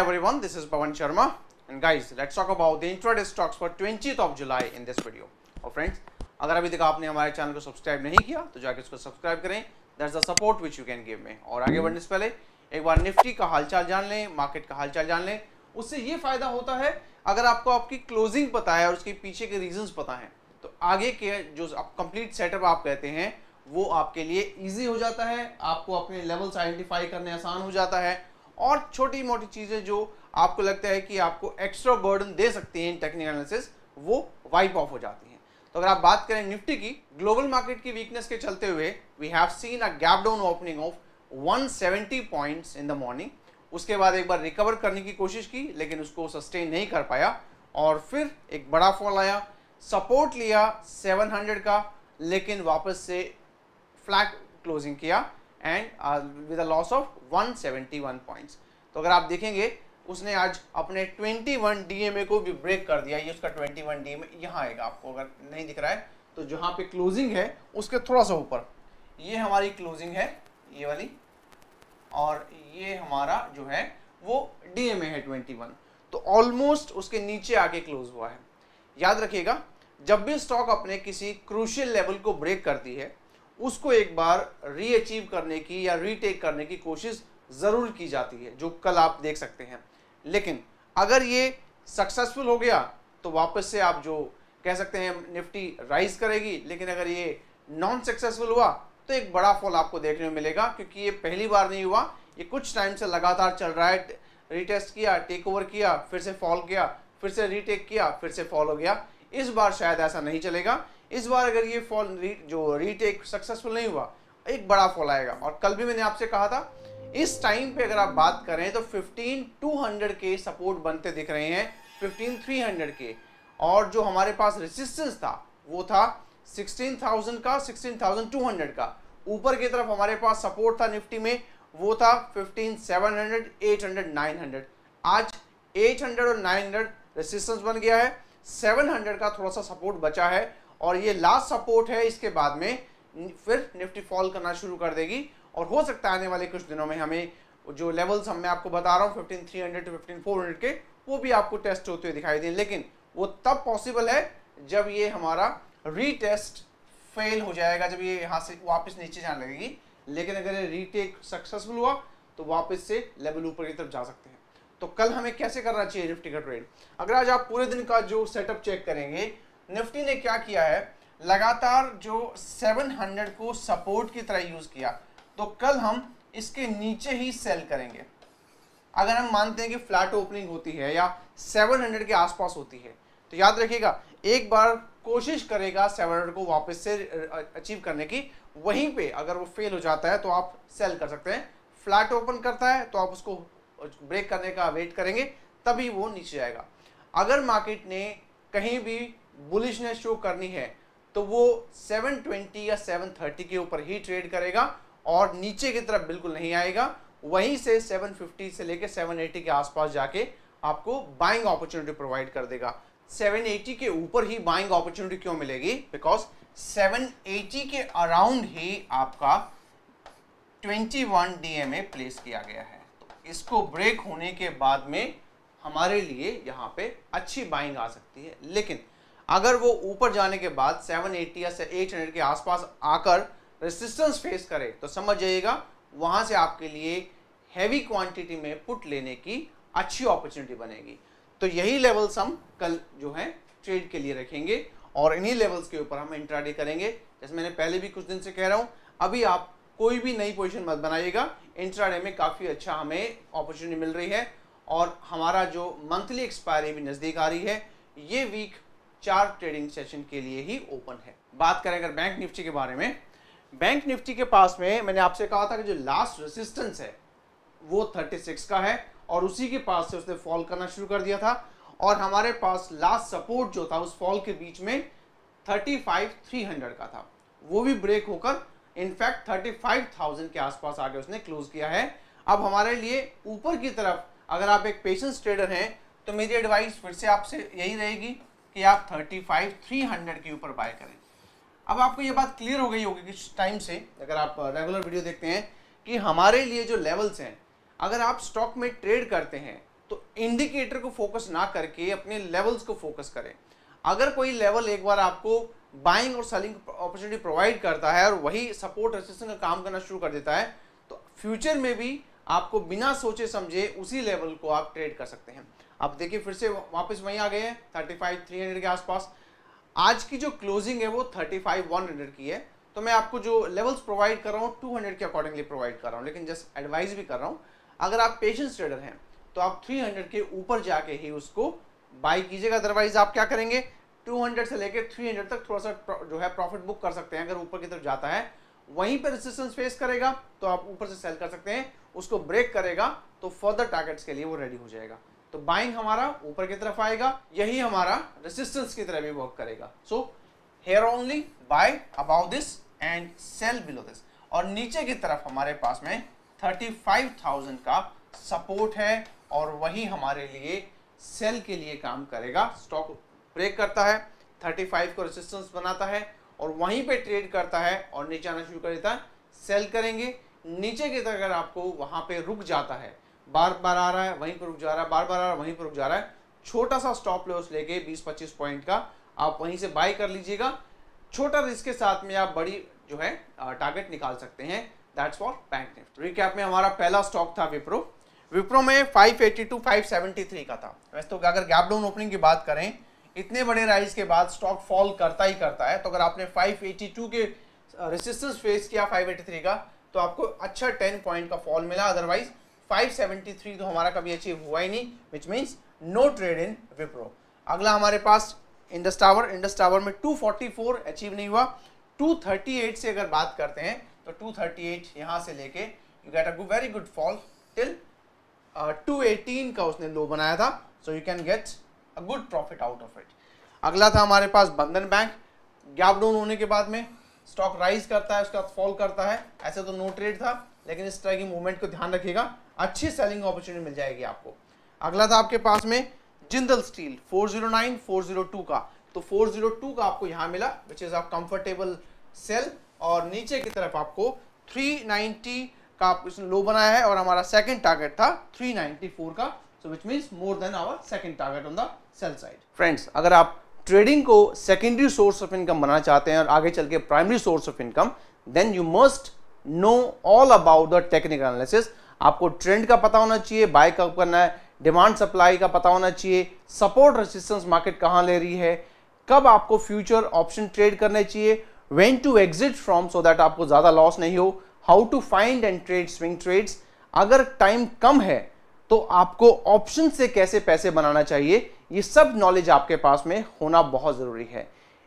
Hi everyone, this is Bhavan Sharma, and guys, let's talk about the intraday stocks for 20th of July in this video. और friends, अगर अभी तक आपने हमारे channel को subscribe नहीं किया तो जाके उसको सब्सक्राइब करें. That's the support which you can give me. और आगे बढ़ने से पहले एक बार निफ्टी का हालचाल जान लें, मार्केट का हालचाल जान लें. उससे ये फायदा होता है अगर आपको आपकी क्लोजिंग पता है और उसके पीछे के रीजंस पता है तो आगे के जो कंप्लीट सेटअप आप कहते हैं वो आपके लिए ईजी हो जाता है. आपको अपने लेवल्स आइडेंटिफाई करने आसान हो जाता है और छोटी मोटी चीज़ें जो आपको लगता है कि आपको एक्स्ट्रा बर्डन दे सकती हैं टेक्निकल एनालिसिस वो वाइप ऑफ हो जाती हैं. तो अगर आप बात करें निफ्टी की ग्लोबल मार्केट की वीकनेस के चलते हुए we have seen a gap down opening of 170 points in the morning. उसके बाद एक बार रिकवर करने की कोशिश की लेकिन उसको सस्टेन नहीं कर पाया और फिर एक बड़ा फॉल आया. सपोर्ट लिया 700 का लेकिन वापस से फ्लैट क्लोजिंग किया and with a loss of 171 points. तो अगर आप देखेंगे उसने आज अपने 21 DMA को भी ब्रेक कर दिया. ये उसका 21 DMA यहाँ आएगा. आपको अगर नहीं दिख रहा है तो जहाँ पे क्लोजिंग है उसके थोड़ा सा ऊपर ये हमारी क्लोजिंग है, ये वाली, और ये हमारा जो है वो DMA है 21. तो ऑलमोस्ट उसके नीचे आके क्लोज हुआ है. याद रखिएगा जब भी स्टॉक अपने किसी क्रूशियल लेवल को ब्रेक करती है उसको एक बार रीअचीव करने की या रीटेक करने की कोशिश ज़रूर की जाती है, जो कल आप देख सकते हैं. लेकिन अगर ये सक्सेसफुल हो गया तो वापस से आप जो कह सकते हैं निफ्टी राइज करेगी. लेकिन अगर ये नॉन सक्सेसफुल हुआ तो एक बड़ा फॉल आपको देखने को मिलेगा क्योंकि ये पहली बार नहीं हुआ, ये कुछ टाइम से लगातार चल रहा है. रीटेस्ट किया, टेक ओवर किया, फिर से फॉल किया, फिर से रीटेक किया, फिर से फॉल हो गया. इस बार शायद ऐसा नहीं चलेगा. इस बार अगर ये फॉल जो रीटेक सक्सेसफुल नहीं हुआ एक बड़ा फॉल आएगा. और कल भी मैंने आपसे कहा था इस टाइम पे अगर आप बात करें तो 15,200 के सपोर्ट बनते दिख रहे हैं, 15,300 के, और जो हमारे पास रेजिस्टेंस था वो था 16,000 का, 16,200 का. ऊपर की तरफ हमारे पास सपोर्ट था निफ्टी में वो था 15,700, 800, 900. आज 800 और 900 रेजिस्टेंस बन गया है, 700 का थोड़ा सा सपोर्ट बचा है और ये लास्ट सपोर्ट है. इसके बाद में फिर निफ्टी फॉल करना शुरू कर देगी और हो सकता है आने वाले कुछ दिनों में हमें जो लेवल्स हम मैं आपको बता रहा हूँ 15,300 टू 15,400 के वो भी आपको टेस्ट होते हुए दिखाई दें. लेकिन वो तब पॉसिबल है जब ये हमारा रीटेस्ट फेल हो जाएगा, जब ये यहाँ से वापस नीचे जाने लगेगी. लेकिन अगर ये रीटेक सक्सेसफुल हुआ तो वापस से लेवल ऊपर की तरफ जा सकते हैं. तो कल हमें कैसे करना चाहिए निफ्टी का ट्रेड? अगर आज आप पूरे दिन का जो सेटअप चेक करेंगे निफ्टी ने क्या किया है, लगातार जो 700 को सपोर्ट की तरह यूज़ किया तो कल हम इसके नीचे ही सेल करेंगे. अगर हम मानते हैं कि फ्लैट ओपनिंग होती है या 700 के आसपास होती है तो याद रखिएगा एक बार कोशिश करेगा 700 को वापस से अचीव करने की. वहीं पे अगर वो फेल हो जाता है तो आप सेल कर सकते हैं. फ्लैट ओपन करता है तो आप उसको ब्रेक करने का वेट करेंगे तभी वो नीचे आएगा. अगर मार्केट ने कहीं भी बुलिशनेस शो करनी है तो वो 720 या 730 के ऊपर ही ट्रेड करेगा और नीचे की तरफ बिल्कुल नहीं आएगा. वहीं से 750 से लेकर 780 के आसपास जाके आपको बाइंग अपॉर्चुनिटी प्रोवाइड कर देगा. 780 के ऊपर ही बाइंग अपॉर्चुनिटी क्यों मिलेगी? बिकॉज 780 के अराउंड ही आपका 21 DMA प्लेस किया गया है. तो इसको ब्रेक होने के बाद में हमारे लिए यहाँ पे अच्छी बाइंग आ सकती है. लेकिन अगर वो ऊपर जाने के बाद 780 या 800 के आसपास आकर रेसिस्टेंस फेस करे तो समझ जाइएगा वहाँ से आपके लिए हैवी क्वांटिटी में पुट लेने की अच्छी अपॉर्चुनिटी बनेगी. तो यही लेवल्स हम कल जो है ट्रेड के लिए रखेंगे और इन्हीं लेवल्स के ऊपर हम इंट्राडे करेंगे. जैसे मैंने पहले भी कुछ दिन से कह रहा हूँ अभी आप कोई भी नई पोजिशन मत बनाइएगा. इंट्राडे में काफ़ी अच्छा हमें अपॉर्चुनिटी मिल रही है और हमारा जो मंथली एक्सपायरी भी नज़दीक आ रही है. ये वीक 4 ट्रेडिंग सेशन के लिए ही ओपन है. बात करें अगर बैंक निफ्टी के बारे में, बैंक निफ्टी के पास में मैंने आपसे कहा था कि जो लास्ट रेसिस्टेंस है वो 36 का है और उसी के पास से उसने फॉल करना शुरू कर दिया था. और हमारे पास लास्ट सपोर्ट जो था उस फॉल के बीच में 35,300 का था, वो भी ब्रेक होकर इनफैक्ट 35,000 के आसपास आगे उसने क्लोज किया है. अब हमारे लिए ऊपर की तरफ अगर आप एक पेशेंस ट्रेडर हैं तो मेरी एडवाइस फिर से आपसे यही रहेगी कि आप 35,300 के ऊपर बाय करें. अब आपको ये बात क्लियर हो गई होगी कि कुछ टाइम से अगर आप रेगुलर वीडियो देखते हैं कि हमारे लिए जो लेवल्स हैं अगर आप स्टॉक में ट्रेड करते हैं तो इंडिकेटर को फोकस ना करके अपने लेवल्स को फोकस करें। अगर कोई लेवल एक बार आपको बाइंग और सेलिंग अपॉर्चुनिटी प्रोवाइड करता है और वही सपोर्ट रेजिस्टेंस का काम करना शुरू कर देता है, तो फ्यूचर में भी आपको बिना सोचे समझे उसी लेवल को आप ट्रेड कर सकते हैं। आप देखिए फिर से वापस वहीं आ गए हैं 35,300 के आसपास। आज की जो क्लोजिंग है वो 35,100 की है, तो मैं आपको जो लेवल्स प्रोवाइड कर रहा हूँ 200 के अकॉर्डिंगली प्रोवाइड कर रहा हूँ, लेकिन जस्ट एडवाइस भी कर रहा हूँ। अगर आप पेशेंस ट्रेडर हैं तो आप 300 के ऊपर जाके ही उसको बाई कीजिएगा, अदरवाइज आप क्या करेंगे 200 से लेकर 300 तक थोड़ा सा जो है प्रॉफिट बुक कर सकते हैं। अगर ऊपर की तरफ जाता है वहीं पर रेजिस्टेंस फेस करेगा तो आप ऊपर से सेल कर सकते हैं, उसको ब्रेक करेगा तो फर्दर टारगेट्स के लिए वो रेडी हो जाएगा। तो बाइंग हमारा ऊपर की तरफ आएगा, यही हमारा रेजिस्टेंस की तरह भी वर्क करेगा। So here only buy above this and sell below this. और नीचे की तरफ हमारे पास में 35,000 का सपोर्ट है और वही हमारे लिए सेल के लिए काम करेगा। स्टॉक ब्रेक करता है, 35 को रेजिस्टेंस बनाता है और वहीं पे ट्रेड करता है और नीचे आना शुरू कर देता है, सेल करेंगे। नीचे की तरफ अगर आपको वहाँ पे रुक जाता है, बार बार आ रहा है वहीं पर रुक जा रहा है, बार बार आ रहा है वहीं पर रुक जा रहा है, छोटा सा स्टॉप लॉस लेके 20-25 पॉइंट का आप वहीं से बाय कर लीजिएगा। छोटा रिस्क के साथ में आप बड़ी जो है टारगेट निकाल सकते हैं। That's for bank Nifty. Recap में हमारा पहला स्टॉक था विप्रो। विप्रो में 582-573 का था। वैसे तो अगर गैप डाउन ओपनिंग की बात करें, इतने बड़े राइज के बाद स्टॉक फॉल करता ही करता है, तो अगर आपने 582 के रेजिस्टेंस फेस किया 583 का, तो आपको अच्छा 10 पॉइंट का फॉल मिला, अदरवाइज 573 तो हमारा कभी अचीव हुआ ही नहीं, which means no trade in Wipro. अगला हमारे पास इंडस टावर। इंडस टावर में 244 अचीव नहीं हुआ। 238 से अगर बात करते हैं तो 238 यहाँ से लेके you get a very good fall till 218 का उसने लो बनाया था, so you can get a good profit out of it. अगला था हमारे पास बंधन बैंक। गैप डाउन होने के बाद में स्टॉक राइज करता है, उसका फॉल करता है, ऐसे तो नो ट्रेड था, लेकिन इस तरह की मूवमेंट को ध्यान रखिएगा, अच्छी सेलिंग अपॉर्चुनिटी मिल जाएगी आपको। अगला था आपके पास में जिंदल स्टील 409 402 का, तो 402 का आपको यहाँ मिला, which is a comfortable sell. और नीचे की तरफ आपको 390 का आप इसने लो बनाया है और हमारा सेकंड टारगेट था 394 का, so which means more than our second target on the sell side. Friends, अगर आप ट्रेडिंग को सेकेंडरी सोर्स ऑफ इनकम बनाना चाहते हैं और आगे चल के primary source of income, then you must know all about the technical analysis. आपको ट्रेंड का पता होना चाहिए, बाय कब करना है, डिमांड सप्लाई का पता होना चाहिए, सपोर्ट रेजिस्टेंस मार्केट कहाँ ले रही है, कब आपको फ्यूचर ऑप्शन ट्रेड करने चाहिए, when to exit from so that आपको ज़्यादा लॉस नहीं हो, how to find and trade swing trades. अगर टाइम कम है तो आपको ऑप्शन से कैसे पैसे बनाना चाहिए, ये सब नॉलेज आपके पास में होना बहुत ज़रूरी है।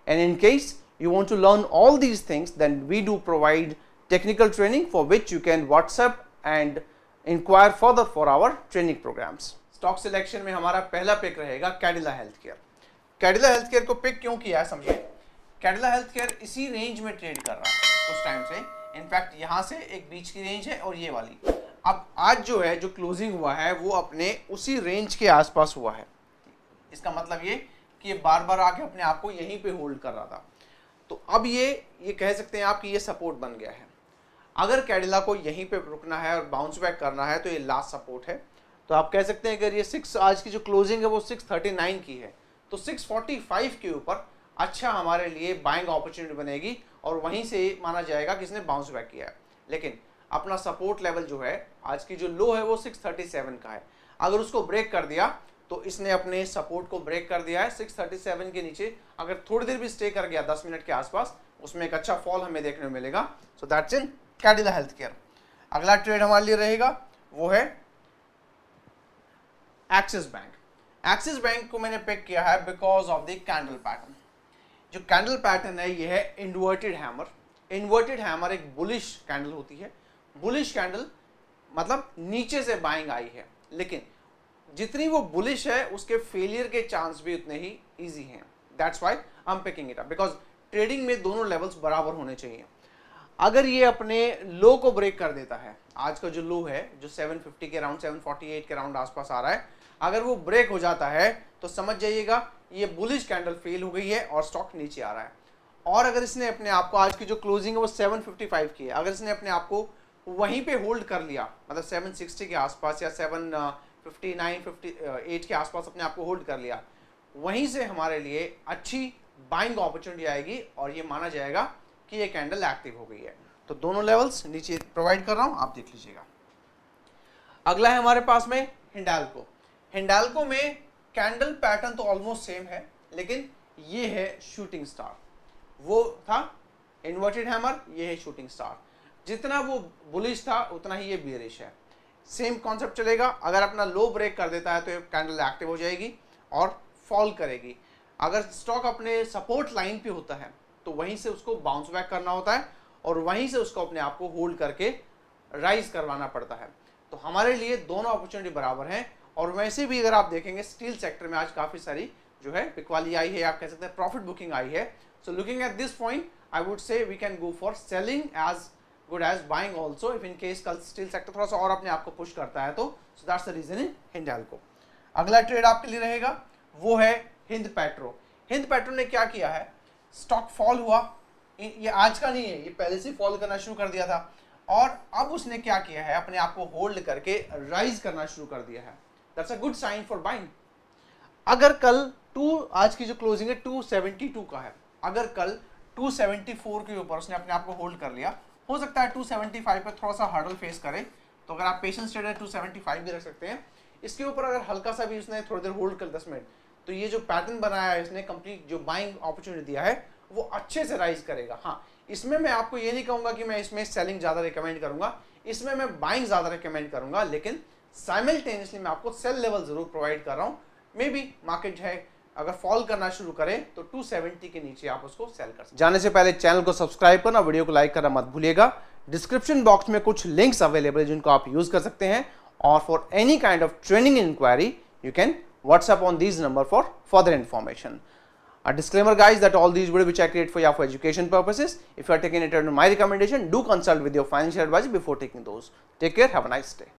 And in case you want to learn all these things, then we do provide technical training for which you can WhatsApp and inquire further for our training programmes. Stock selection में हमारा पहला पिक रहेगा Cadila health care. Cadila health care को pick क्यों किया है समझिए। Cadila health care इसी रेंज में ट्रेड कर रहा है उस टाइम से, इनफैक्ट यहाँ से एक बीच की रेंज है और ये वाली। अब आज जो है जो क्लोजिंग हुआ है वो अपने उसी रेंज के आसपास हुआ है। इसका मतलब ये कि ये बार बार आके अपने आप को यहीं पे होल्ड कर रहा था, तो अब ये कह सकते हैं आप कि ये सपोर्ट बन गया है। अगर कैडिला को यहीं पे रुकना है और बाउंस बैक करना है तो ये लास्ट सपोर्ट है। तो आप कह सकते हैं अगर ये आज की जो क्लोजिंग है वो 639 की है, तो 645 के ऊपर अच्छा हमारे लिए बाइंग अपॉर्चुनिटी बनेगी और वहीं से माना जाएगा कि इसने बाउंस बैक किया है। लेकिन अपना सपोर्ट लेवल जो है, आज की जो लो है वो 637 का है, अगर उसको ब्रेक कर दिया तो इसने अपने सपोर्ट को ब्रेक कर दिया है। 637 के नीचे अगर थोड़ी देर भी स्टे कर गया 10 मिनट के आसपास, उसमें एक अच्छा फॉल हमें देखने को मिलेगा। So that's in Cadila health care. अगला ट्रेड हमारे लिए रहेगा वो है एक्सिस बैंक। एक्सिस बैंक को मैंने पिक किया है because of the candle pattern. जो कैंडल पैटर्न है ये है इन्वर्टेड हैमर। इन्वर्टेड हैमर एक बुलिश कैंडल होती है। बुलिश कैंडल मतलब नीचे से बाइंग आई है, लेकिन जितनी वो बुलिश है उसके फेलियर के चांस भी उतने ही इजी हैं। That's why I am picking it up, because trading में दोनों लेवल्स बराबर होने चाहिए। अगर ये अपने लो को ब्रेक कर देता है, आज का जो लो है जो 750 के राउंड 748 के राउंड आसपास आ रहा है, अगर वो ब्रेक हो जाता है तो समझ जाइएगा ये बुलिश कैंडल फेल हो गई है और स्टॉक नीचे आ रहा है। और अगर इसने अपने आप को, आज की जो क्लोजिंग है वो 755 की है, अगर इसने अपने आप को वहीं पे होल्ड कर लिया, मतलब 760 के आसपास या 7 59, 58 के आसपास अपने आप को होल्ड कर लिया, वहीं से हमारे लिए अच्छी बाइंग अपॉर्चुनिटी आएगी और ये माना जाएगा कि ये कैंडल एक्टिव हो गई है। तो दोनों लेवल्स नीचे प्रोवाइड कर रहा हूँ, आप देख लीजिएगा। अगला है हमारे पास में हिंडाल्को। हिंडाल्को में कैंडल पैटर्न तो ऑलमोस्ट सेम है, लेकिन ये है शूटिंग स्टार, वो था इन्वर्टेड हैमर, ये है शूटिंग स्टार। जितना वो बुलिश था उतना ही ये बेरिश है। सेम कॉन्सेप्ट चलेगा, अगर अपना लो ब्रेक कर देता है तो ये कैंडल एक्टिव हो जाएगी और फॉल करेगी। अगर स्टॉक अपने सपोर्ट लाइन पे होता है तो वहीं से उसको बाउंस बैक करना होता है और वहीं से उसको अपने आप को होल्ड करके राइज करवाना पड़ता है। तो हमारे लिए दोनों अपॉर्चुनिटी बराबर हैं। और वैसे भी अगर आप देखेंगे स्टील सेक्टर में आज काफ़ी सारी जो है बिकवाली आई है, आप कह सकते हैं प्रॉफिट बुकिंग आई है। So looking at this point I would say we can go for selling as good as buying also if in case कल स्टील सेक्टर थोड़ा सा और अपने आप को पुश करता है तो। So that's the reason in Hindalco. अगला ट्रेड आपके लिए रहेगा वो है हिंद पेट्रो। हिंद पेट्रो ने क्या किया है, स्टॉक फॉल हुआ, ये आज का नहीं है, ये पहले से फॉल करना शुरू कर दिया था और अब उसने क्या किया है, अपने आप को होल्ड करके राइज करना शुरू कर दिया है। That's a good sign for buying. अगर कल आज की जो क्लोजिंग है 272 का है, अगर कल 274 के ऊपर उसने अपने आप को होल्ड कर लिया, हो सकता है 275 पर थोड़ा सा हर्डल फेस करे, तो अगर आप पेशेंस ट्रेडर 275 भी रख सकते हैं। इसके ऊपर अगर हल्का सा भी उसने थोड़ी देर होल्ड कर 10 मिनट, तो ये जो पैटर्न बनाया है इसने कंप्लीट जो बाइंग अपॉर्चुनिटी दिया है वो अच्छे से राइज करेगा। हाँ, इसमें मैं आपको ये नहीं कहूँगा कि मैं इसमें सेलिंग ज़्यादा रिकमेंड करूँगा, इसमें मैं बाइंग ज़्यादा रिकमेंड करूँगा, लेकिन साइमल्टेनियसली मैं आपको सेल लेवल ज़रूर प्रोवाइड कर रहा हूँ। मे बी मार्केट है अगर फॉल करना शुरू करें तो 270 के नीचे आप उसको सेल कर सकते। जाने से पहले चैनल को सब्सक्राइब करना, वीडियो को लाइक करना मत भूलिएगा। डिस्क्रिप्शन बॉक्स में कुछ लिंक्स अवेलेबल है जिनको आप यूज़ कर सकते हैं और for any kind of training inquiry you can WhatsApp on these number for further information. A disclaimer guys that all these videos which I create for education purposes. If you are taking it under my recommendation, do consult with your financial advisor before taking those. Take care, have a nice day.